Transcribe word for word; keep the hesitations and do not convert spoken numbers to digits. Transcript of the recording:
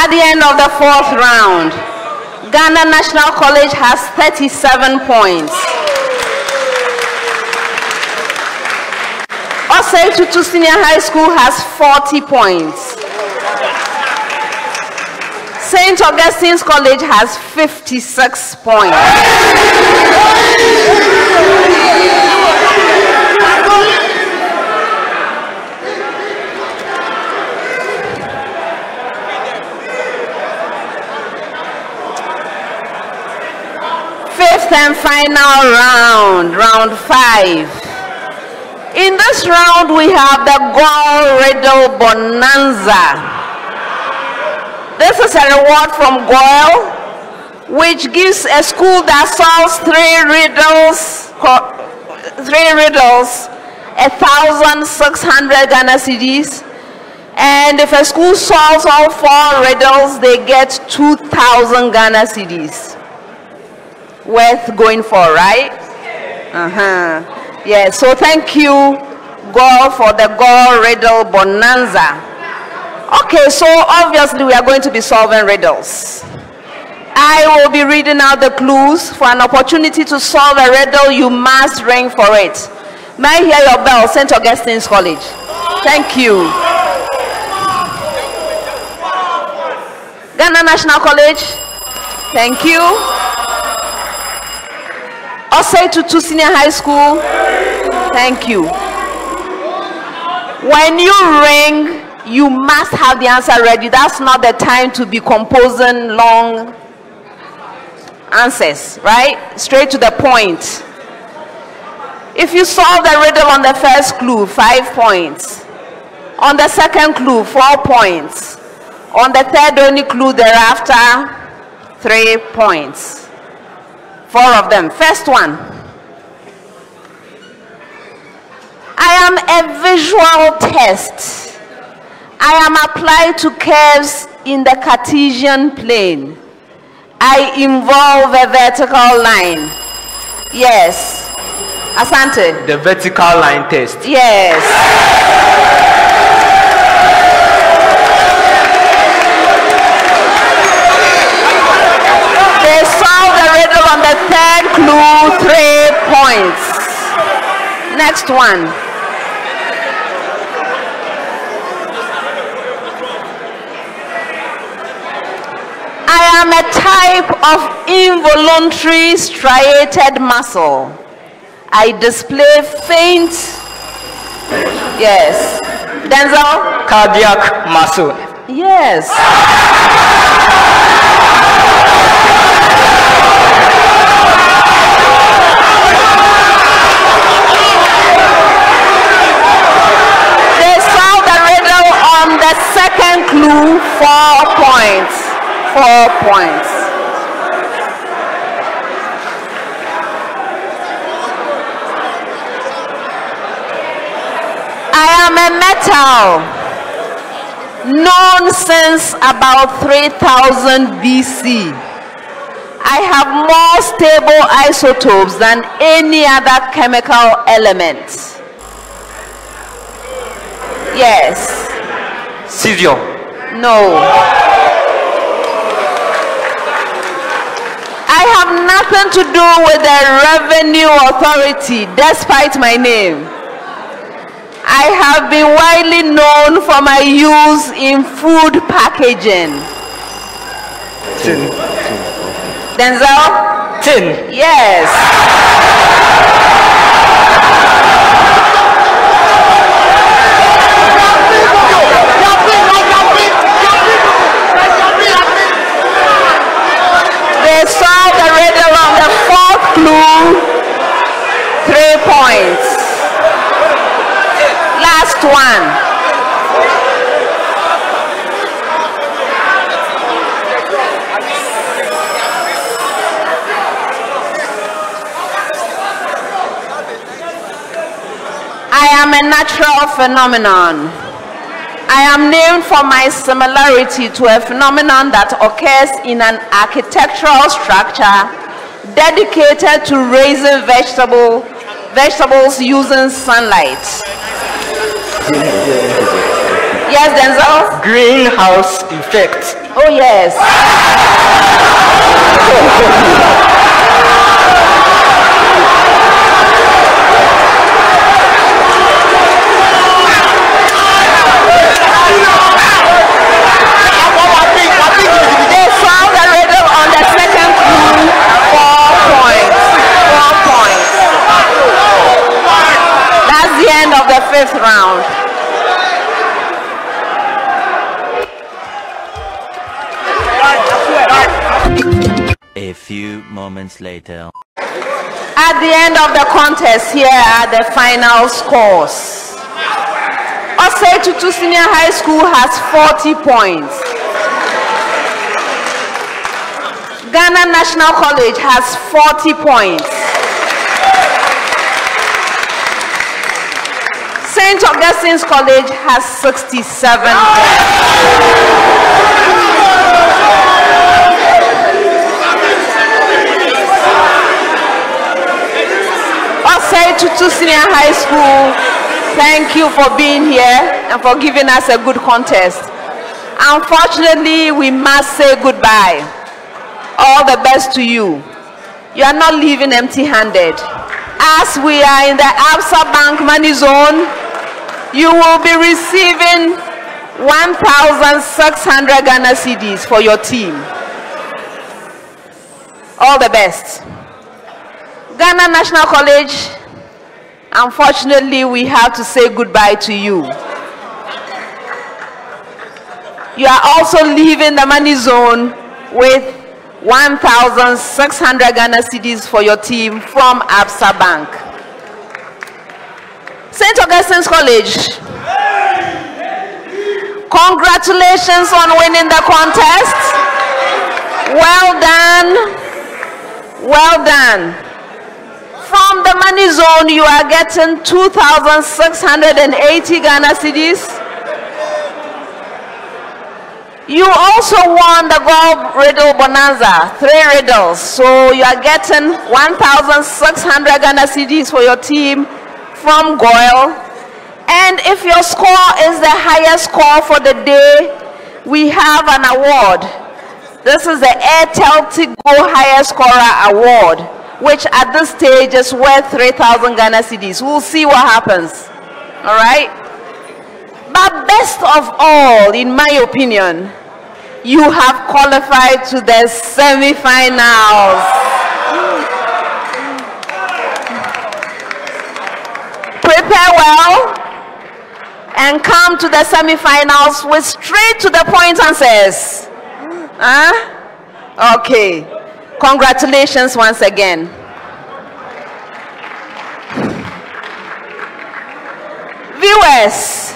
At the end of the fourth round, Ghana National College has thirty-seven points. Osei Tutu Senior High School has forty points. Saint Augustine's College has fifty-six points. And final round, round five. In this round, we have the GOIL Riddle Bonanza. This is a reward from GOIL, which gives a school that solves three riddles, three riddles, a thousand six hundred Ghana cedis, and if a school solves all four riddles, they get two thousand Ghana cedis. Worth going for, right? Uh-huh. Yeah, so thank you, GOIL, for the GOIL Riddle Bonanza. Okay, so obviously we are going to be solving riddles. I will be reading out the clues. For an opportunity to solve a riddle, you must ring for it. May I hear your bell, Saint Augustine's College? Thank you. Ghana National College, thank you. Osei Tutu Senior High School, thank you. When you ring, you must have the answer ready. That's not the time to be composing long answers, right? Straight to the point. If you solve the riddle on the first clue, five points. On the second clue, four points. On the third only clue thereafter, three points. Four of them. First one. I am a visual test. I am applied to curves in the Cartesian plane. I involve a vertical line. Yes. Asante. The vertical line test. Yes. Third clue, three points. Next one. I am a type of involuntary striated muscle. I display faint. Yes. Denzel? Cardiac muscle. Yes. Clue, four points. Four points. I am a metal known since about three thousand B C. I have more stable isotopes than any other chemical element. Yes. Cesium. No. I have nothing to do with the revenue authority, despite my name. I have been widely known for my use in food packaging. Tin. Denzel? Tin. Yes. Three points. Last one. I am a natural phenomenon. I am named for my similarity to a phenomenon that occurs in an architectural structure dedicated to raising vegetable vegetables using sunlight. Yes, Denzel? Greenhouse effect. Oh, yes. They found a riddle on the second clue. Four points. Four points. That's the end of the fifth round. A few moments later. At the end of the contest, here are the final scores. Osei Tutu Senior High School has forty points. Ghana National College has forty points. Saint Augustine's College has sixty-seven points. Osei Tutu Senior High School, thank you for being here and for giving us a good contest. Unfortunately, we must say goodbye. All the best to you. You are not leaving empty-handed. As we are in the Absa Bank money zone, you will be receiving one thousand six hundred Ghana C Ds for your team. All the best. Ghana National College, unfortunately, we have to say goodbye to you. You are also leaving the money zone with one thousand six hundred Ghana C Ds for your team from Absa Bank. Saint Augustine's College, congratulations on winning the contest. Well done. Well done. From the money zone, you are getting two thousand six hundred eighty Ghana C Ds. You also won the gold riddle bonanza, three riddles. So you are getting one thousand six hundred Ghana C Ds for your team from GOIL. And if your score is the highest score for the day, we have an award. This is the Airtel Tigo Highest Scorer Award, which at this stage is worth three thousand Ghana C Ds. We'll see what happens, all right? But best of all, in my opinion, you have qualified to the semi-finals. Prepare well and come to the semi-finals with straight to the point answers. Huh? Okay. Congratulations once again. Viewers,